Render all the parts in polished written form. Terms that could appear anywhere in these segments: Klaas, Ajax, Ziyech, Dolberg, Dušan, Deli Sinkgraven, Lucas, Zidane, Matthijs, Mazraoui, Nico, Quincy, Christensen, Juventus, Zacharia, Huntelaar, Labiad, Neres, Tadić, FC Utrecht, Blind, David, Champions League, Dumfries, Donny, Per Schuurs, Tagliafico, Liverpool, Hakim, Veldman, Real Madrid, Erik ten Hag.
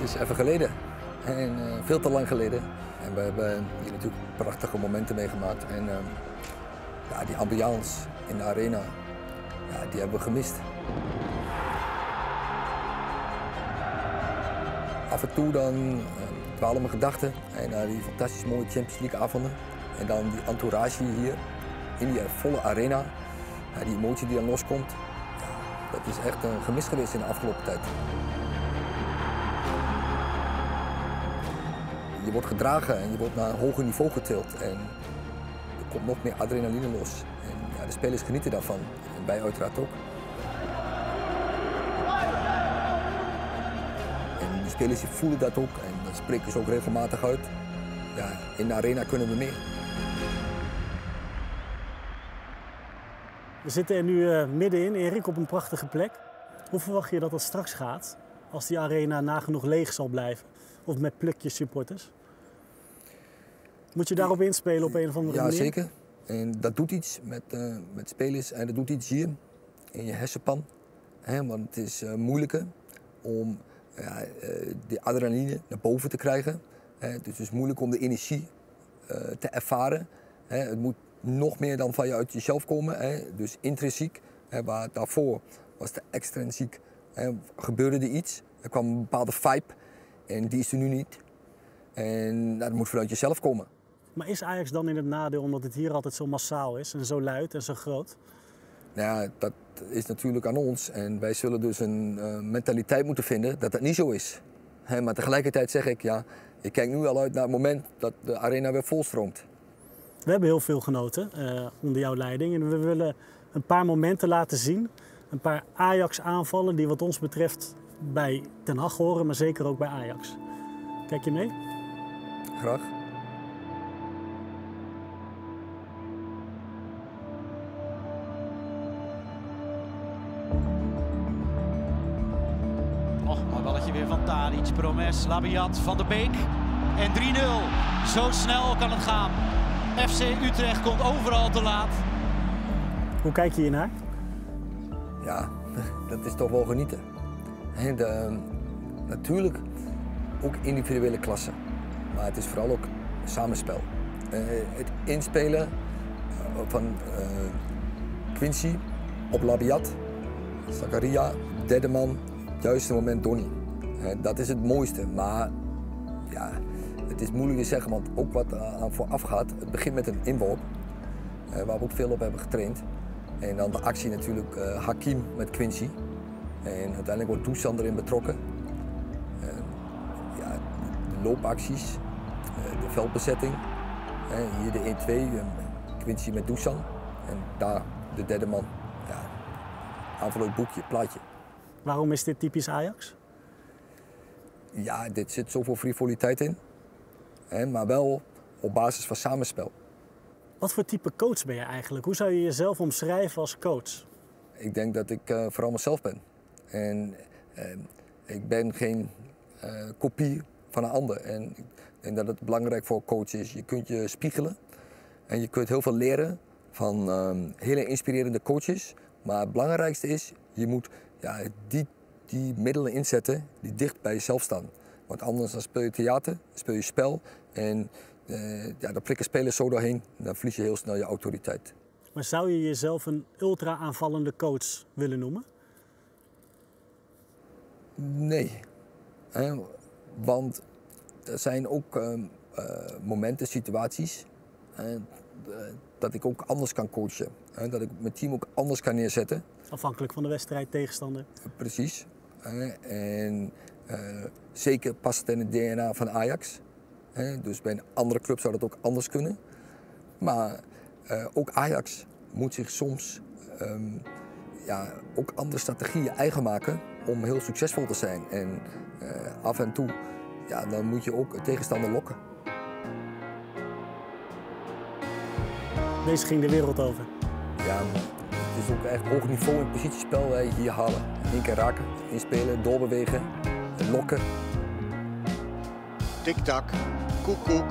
het is even geleden. En veel te lang geleden. En we hebben hier natuurlijk prachtige momenten meegemaakt. En ja, die ambiance in de arena, ja, die hebben we gemist. Af en toe dan dwalen mijn gedachten en naar die fantastisch mooie Champions League avonden. En dan die entourage hier, in die volle arena. Die emotie die dan loskomt, ja, dat is echt een gemis geweest in de afgelopen tijd. Je wordt gedragen en je wordt naar een hoger niveau getild. En er komt nog meer adrenaline los. En ja, de spelers genieten daarvan. En wij uiteraard ook. En die spelers voelen dat ook en dat spreken ze ook regelmatig uit. Ja, in de arena kunnen we meer. We zitten er nu middenin, Erik, op een prachtige plek. Hoe verwacht je dat dat straks gaat, als die arena nagenoeg leeg zal blijven? Of met plukjes supporters? Moet je daarop inspelen op een of andere manier? Ja, zeker. En dat doet iets met spelers en dat doet iets hier, in je hersenpan. He, want het is moeilijker om die adrenaline naar boven te krijgen. Dus het is moeilijk om de energie te ervaren. Het moet nog meer dan van je uit jezelf komen. Hè? Dus intrinsiek, hè? Waar daarvoor was de extrinsiek. Hè? Gebeurde er iets, er kwam een bepaalde vibe en die is er nu niet. En dat moet vanuit jezelf komen. Maar is Ajax dan in het nadeel omdat het hier altijd zo massaal is en zo luid en zo groot? Nou ja, dat is natuurlijk aan ons en wij zullen dus een mentaliteit moeten vinden dat dat niet zo is. Hè? Maar tegelijkertijd zeg ik, ja, ik kijk nu al uit naar het moment dat de arena weer volstroomt. We hebben heel veel genoten onder jouw leiding en we willen een paar momenten laten zien. Een paar Ajax-aanvallen die wat ons betreft bij Ten Hag horen, maar zeker ook bij Ajax. Kijk je mee? Graag. Och, mooi balletje weer van Tadić, Promes, Labiad, Van der Beek en 3-0. Zo snel kan het gaan. FC Utrecht komt overal te laat. Hoe kijk je hiernaar? Ja, dat is toch wel genieten. En natuurlijk ook individuele klassen. Maar het is vooral ook samenspel. Het inspelen van Quincy op Labiad, Zacharia, derde man, het juiste moment Donny. Dat is het mooiste, maar ja... Het is moeilijk te zeggen, want ook wat aan vooraf gaat, het begint met een inworp, waar we ook veel op hebben getraind. En dan de actie natuurlijk Hakim met Quincy. En uiteindelijk wordt Dušan erin betrokken. Ja, de loopacties, de veldbezetting. Hier de 1-2, Quincy met Dušan. En daar de derde man. Ja, aanval uit boekje, plaatje. Waarom is dit typisch Ajax? Ja, dit zit zoveel frivoliteit in. Maar wel op basis van samenspel. Wat voor type coach ben je eigenlijk? Hoe zou je jezelf omschrijven als coach? Ik denk dat ik vooral mezelf ben. En ik ben geen kopie van een ander. En ik denk dat het belangrijk voor een coach is. Je kunt je spiegelen en je kunt heel veel leren van hele inspirerende coaches. Maar het belangrijkste is, je moet die middelen inzetten die dicht bij jezelf staan. Want anders dan speel je theater, speel je spel en dan prikken spelers zo doorheen. Dan verlies je heel snel je autoriteit. Maar zou je jezelf een ultra-aanvallende coach willen noemen? Nee. Want er zijn ook momenten, situaties, dat ik ook anders kan coachen. Dat ik mijn team ook anders kan neerzetten. Afhankelijk van de wedstrijd, tegenstander. Precies. En... zeker past het in het DNA van Ajax. Dus bij een andere club zou dat ook anders kunnen. Maar ook Ajax moet zich soms ook andere strategieën eigen maken om heel succesvol te zijn. En af en toe dan moet je ook een tegenstander lokken. Deze ging de wereld over. Ja, het is ook echt hoog niveau in het positiespel hier halen. Eén keer raken, inspelen, doorbewegen. Lokken. Tik-tak. Koek-koek.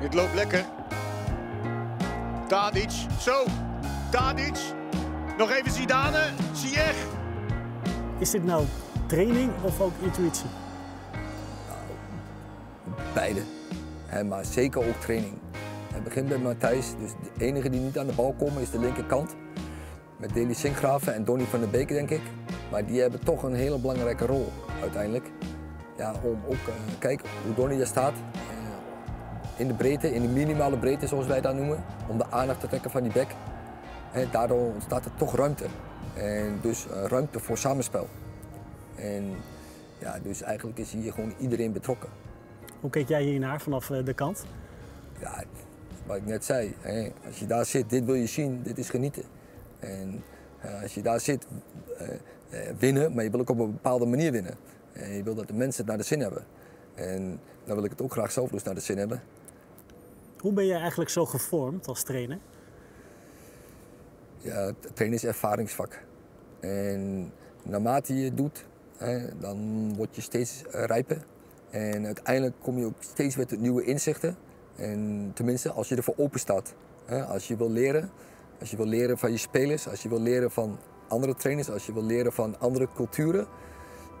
Dit loopt lekker. Tadić. Zo. Tadić. Nog even Zidane. Ziyech. Is dit nou training of ook intuïtie? beide. Maar zeker ook training. Het begint met Matthijs. Dus de enige die niet aan de bal komen is de linkerkant. Met Deli Sinkgraven en Donny van der Beek, denk ik. Maar die hebben toch een hele belangrijke rol uiteindelijk. Ja, om ook, kijk hoe Donny er staat. In de breedte, in de minimale breedte zoals wij dat noemen. Om de aandacht te trekken van die bek. En daardoor ontstaat er toch ruimte. En dus ruimte voor samenspel. En ja, dus eigenlijk is hier gewoon iedereen betrokken. Hoe keek jij hiernaar vanaf de kant? Ja, wat ik net zei. Hè, als je daar zit, dit wil je zien, dit is genieten. En als je daar zit, winnen, maar je wil ook op een bepaalde manier winnen. En je wil dat de mensen het naar de zin hebben. En dan wil ik het ook graag zelf dus naar de zin hebben. Hoe ben je eigenlijk zo gevormd als trainer? Ja, trainen is ervaringsvak. En naarmate je het doet, hè, dan word je steeds rijper. En uiteindelijk kom je ook steeds met nieuwe inzichten. En tenminste, als je ervoor open staat. Hè, als je wil leren. Als je wil leren van je spelers, als je wil leren van andere trainers, als je wil leren van andere culturen,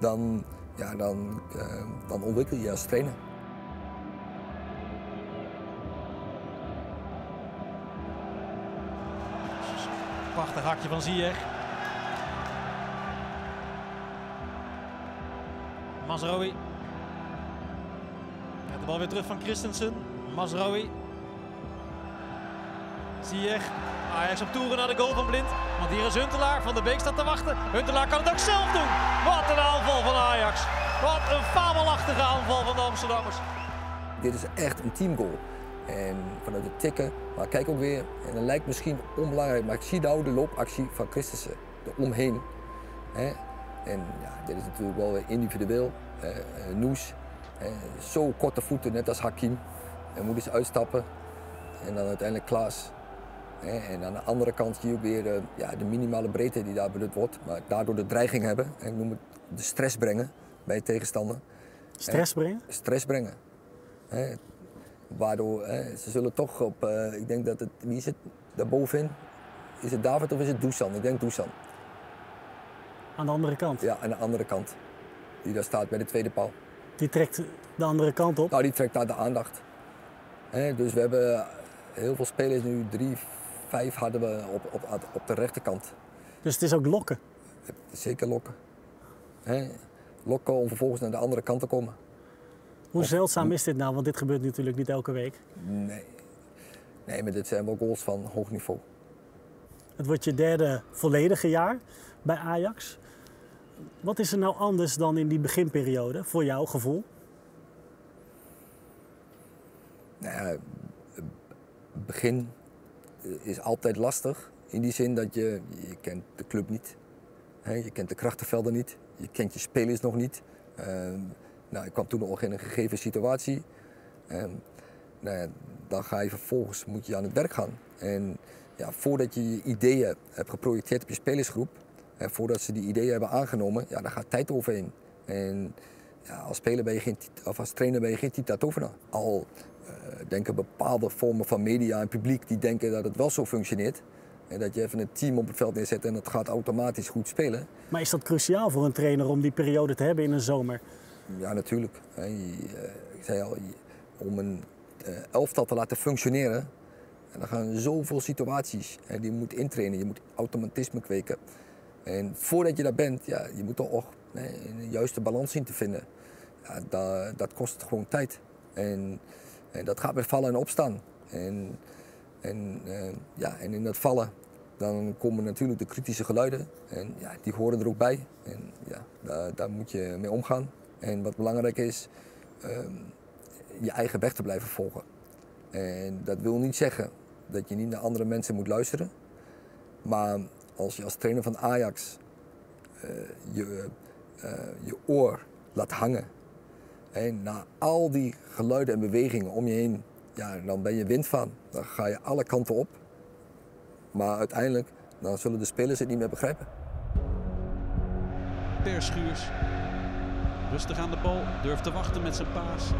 dan, ja, dan ontwikkel je als trainer. Prachtig hakje van Ziyech. Mazraoui. De bal weer terug van Christensen. Mazraoui. Ziyech. Ajax op toeren naar de goal van Blind. Want hier is Huntelaar. Van der Beek staat te wachten. Huntelaar kan het ook zelf doen. Wat een aanval van Ajax. Wat een fabelachtige aanval van de Amsterdammers. Dit is echt een teamgoal. En vanuit de tikken. Maar kijk ook weer. En dat lijkt misschien onbelangrijk. Maar ik zie nou de loopactie van Christensen. Eromheen. En ja, dit is natuurlijk wel weer individueel. Noes. Zo korte voeten. Net als Hakim. En moet eens uitstappen. En dan uiteindelijk Klaas. En aan de andere kant zie je ook weer ja, de minimale breedte die daar benut wordt. Maar daardoor de dreiging hebben. En ik noem het de stress brengen bij je tegenstander. Stress brengen? Stress brengen. Waardoor ze zullen toch op... ik denk dat het... Wie is het daarbovenin? Is het David of is het Dušan? Ik denk Dušan. Aan de andere kant? Ja, aan de andere kant. Die daar staat bij de tweede paal. Die trekt de andere kant op? Nou, die trekt daar de aandacht. Dus we hebben heel veel spelers nu. 3, 5 hadden we op de rechterkant. Dus het is ook lokken? Zeker lokken. Hè? Lokken om vervolgens naar de andere kant te komen. Hoe zeldzaam is dit nou? Want dit gebeurt natuurlijk niet elke week. Nee. Nee, maar dit zijn wel goals van hoog niveau. Het wordt je derde volledige jaar bij Ajax. Wat is er nou anders dan in die beginperiode, voor jouw gevoel? Nou, het begin is altijd lastig. In die zin dat je kent de club niet. Je kent de krachtenvelden niet. Je kent je spelers nog niet. Nou, ik kwam toen nog in een gegeven situatie. Nou, dan ga je vervolgens moet je aan het werk gaan. En ja, voordat je je ideeën hebt geprojecteerd op je spelersgroep. En voordat ze die ideeën hebben aangenomen, ja, daar gaat tijd overheen. En ja, als speler ben je geen, of als trainer ben je geen Tita Tovenaar. Al denken bepaalde vormen van media en publiek die denken dat het wel zo functioneert. En dat je even een team op het veld neerzet en dat gaat automatisch goed spelen. Maar is dat cruciaal voor een trainer om die periode te hebben in een zomer? Ja, natuurlijk. Ik zei al, om een elftal te laten functioneren, en dan gaan zoveel situaties. Die je moet intrainen, je moet automatisme kweken. En voordat je daar bent, ja, je moet toch een juiste balans zien te vinden. Ja, dat kost gewoon tijd. En dat gaat met vallen en opstaan. En in dat vallen dan komen natuurlijk de kritische geluiden. En ja, die horen er ook bij. En ja, daar moet je mee omgaan. En wat belangrijk is, je eigen weg te blijven volgen. En dat wil niet zeggen dat je niet naar andere mensen moet luisteren. Maar als je als trainer van Ajax je oor laat hangen. En na al die geluiden en bewegingen om je heen, ja, dan ben je windvaan. Dan ga je alle kanten op. Maar uiteindelijk dan zullen de spelers het niet meer begrijpen. Per Schuurs. Rustig aan de bal. Durft te wachten met zijn paas.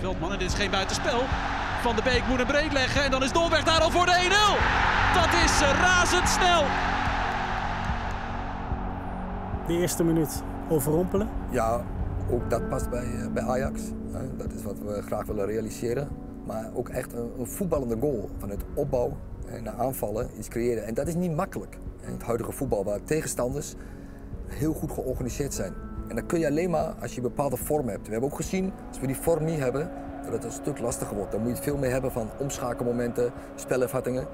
Veldman, en dit is geen buitenspel. Van der Beek moet een breed leggen. En dan is Dolberg daar al voor de 1-0. Dat is razendsnel. De eerste minuut overrompelen. Ja. Ook dat past bij Ajax. Dat is wat we graag willen realiseren. Maar ook echt een voetballende goal. Vanuit opbouw naar aanvallen iets creëren. En dat is niet makkelijk. In het huidige voetbal waar tegenstanders heel goed georganiseerd zijn. En dat kun je alleen maar als je een bepaalde vorm hebt. We hebben ook gezien, als we die vorm niet hebben, dat het een stuk lastiger wordt. Dan moet je veel meer hebben van omschakelmomenten, spelervattingen.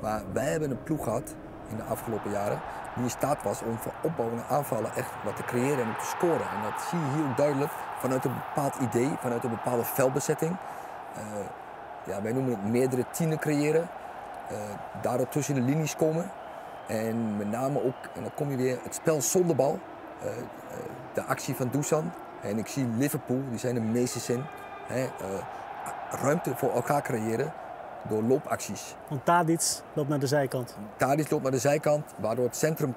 Maar wij hebben een ploeg gehad in de afgelopen jaren die in staat was om van opbouwen en aanvallen echt wat te creëren en te scoren. En dat zie je hier ook duidelijk vanuit een bepaald idee, vanuit een bepaalde veldbezetting. Ja, wij noemen het meerdere tienen creëren. Daarop tussen de linies komen. En met name ook, en dan kom je weer, het spel zonder bal. De actie van Dušan. En ik zie Liverpool, die zijn de meesters in. Ruimte voor elkaar creëren door loopacties. Want Tadić loopt naar de zijkant. Tadić loopt naar de zijkant, waardoor het centrum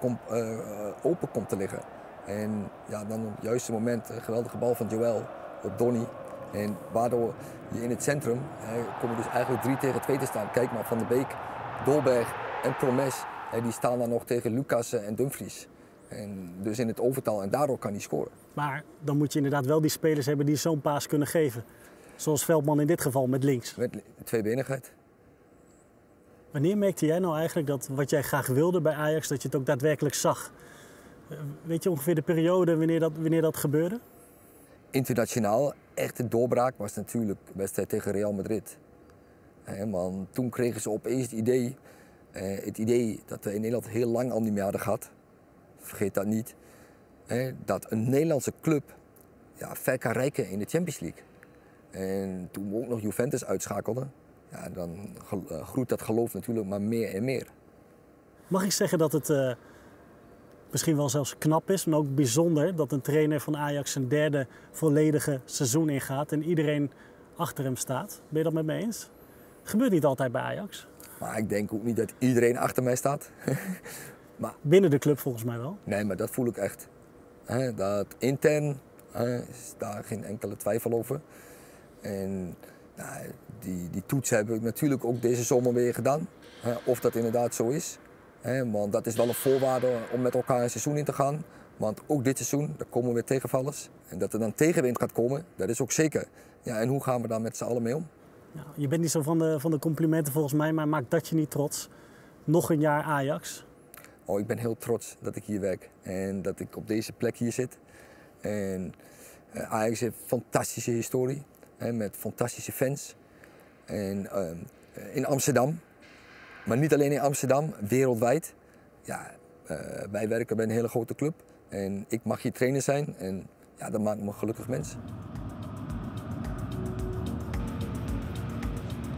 open komt te liggen. En ja, dan op het juiste moment een geweldige bal van Joël op Donny. En waardoor je in het centrum kom je dus eigenlijk 3 tegen 2 te staan. Kijk maar, Van der Beek, Dolberg en Promes, die staan dan nog tegen Lucas en Dumfries. En dus in het overtal, en daardoor kan hij scoren. Maar dan moet je inderdaad wel die spelers hebben die zo'n paas kunnen geven. Zoals Veldman in dit geval, met links. Met tweebenigheid. Wanneer merkte jij nou eigenlijk dat wat jij graag wilde bij Ajax, dat je het ook daadwerkelijk zag? Weet je ongeveer de periode wanneer dat gebeurde? Internationaal, echt de doorbraak was natuurlijk de wedstrijd tegen Real Madrid. Want toen kregen ze opeens het idee dat we in Nederland heel lang al niet meer hadden gehad. Vergeet dat niet. Dat een Nederlandse club ver kan reiken in de Champions League. En toen we ook nog Juventus uitschakelden, ja, dan groeit dat geloof natuurlijk maar meer en meer. Mag ik zeggen dat het misschien wel zelfs knap is, maar ook bijzonder dat een trainer van Ajax zijn 3e volledige seizoen ingaat en iedereen achter hem staat? Ben je dat met me eens? Gebeurt niet altijd bij Ajax. Maar ik denk ook niet dat iedereen achter mij staat. Maar, binnen de club volgens mij wel. Nee, maar dat voel ik echt. Dat intern is daar geen enkele twijfel over. En nou, die toets heb ik natuurlijk ook deze zomer weer gedaan. Of dat inderdaad zo is. Want dat is wel een voorwaarde om met elkaar een seizoen in te gaan. Want ook dit seizoen, daar komen weer tegenvallers. En dat er dan tegenwind gaat komen, dat is ook zeker. Ja, en hoe gaan we daar met z'n allen mee om? Nou, je bent niet zo van de complimenten volgens mij, maar maakt dat je niet trots? Nog een jaar Ajax? Oh, ik ben heel trots dat ik hier werk en dat ik op deze plek hier zit. En Ajax heeft een fantastische historie. Met fantastische fans. En in Amsterdam, maar niet alleen in Amsterdam, wereldwijd. Ja, wij werken bij een hele grote club en ik mag hier trainer zijn en ja, dat maakt me een gelukkig mens.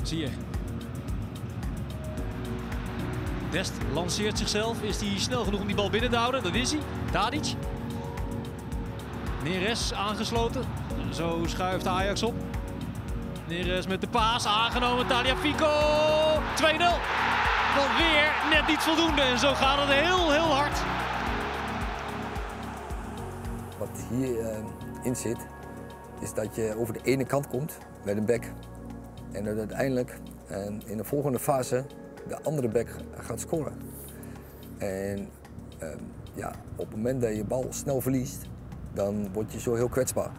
Zie je. Dest lanceert zichzelf. Is hij snel genoeg om die bal binnen te houden? Dat is hij. Tadić. Neres aangesloten. Zo schuift Ajax op. Neres met de paas aangenomen. Tagliafico. 2-0. Want weer net niet voldoende. En zo gaat het heel hard. Wat hierin zit, is dat je over de ene kant komt met een bek. En dat uiteindelijk in de volgende fase de andere bek gaat scoren. En ja, op het moment dat je bal snel verliest, dan word je zo heel kwetsbaar.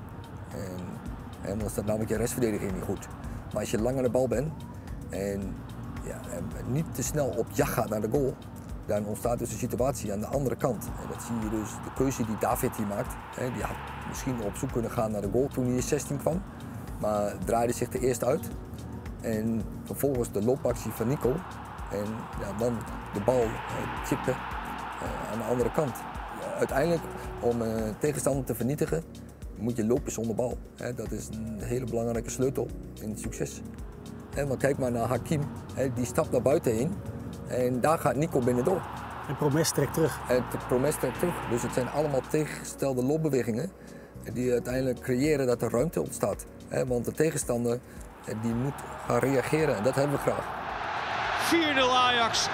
En dan staat namelijk je restverdediging niet goed. Maar als je lang aan de bal bent en niet te snel op jacht gaat naar de goal, dan ontstaat dus een situatie aan de andere kant. En dat zie je dus, de keuze die David hier maakt. Die had misschien op zoek kunnen gaan naar de goal toen hij in 16 kwam, maar draaide zich er eerst uit. En vervolgens de loopactie van Nico. En ja, dan de bal chippen aan de andere kant. Uiteindelijk, om een tegenstander te vernietigen, moet je lopen zonder bal. Dat is een hele belangrijke sleutel in het succes. Want kijk maar naar Hakim, die stapt naar buiten heen en daar gaat Nico binnendoor. En Promes trekt terug. En Promes trekt terug. Dus het zijn allemaal tegengestelde loopbewegingen die uiteindelijk creëren dat er ruimte ontstaat. Want de tegenstander die moet gaan reageren en dat hebben we graag. 4-0 Ajax.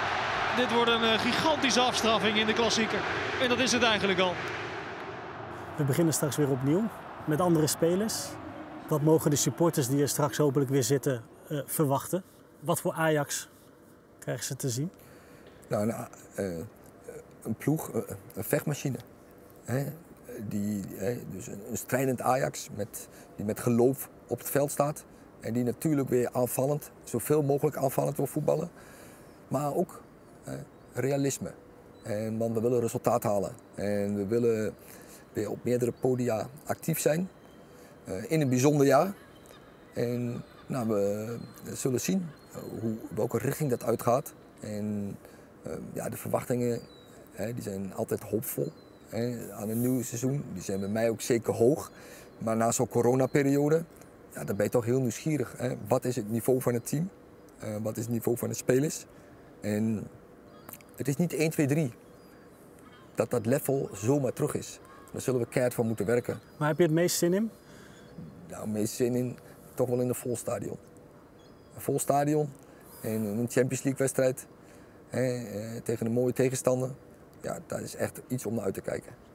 Dit wordt een gigantische afstraffing in de klassieker. En dat is het eigenlijk al. We beginnen straks weer opnieuw met andere spelers. Wat mogen de supporters die er straks hopelijk weer zitten verwachten? Wat voor Ajax krijgen ze te zien? Nou, een ploeg, een vechtmachine. Dus een strijdend Ajax die met geloof op het veld staat. En die natuurlijk weer aanvallend, zoveel mogelijk aanvallend wil voetballen. Maar ook realisme. Want we willen resultaat halen. En we willen weer op meerdere podia actief zijn. In een bijzonder jaar. En nou, we zullen zien welke richting dat uitgaat. En ja, de verwachtingen die zijn altijd hoopvol aan een nieuw seizoen. Die zijn bij mij ook zeker hoog. Maar na zo'n coronaperiode, ja, dan ben je toch heel nieuwsgierig. Wat is het niveau van het team? Wat is het niveau van de spelers? En het is niet 1, 2, 3 dat level zomaar terug is. Daar zullen we keihard van moeten werken. Maar heb je het meest zin in? Nou, het meest zin in toch wel in een vol stadion. Een vol stadion en een Champions League wedstrijd tegen een mooie tegenstander. Ja, dat is echt iets om naar uit te kijken.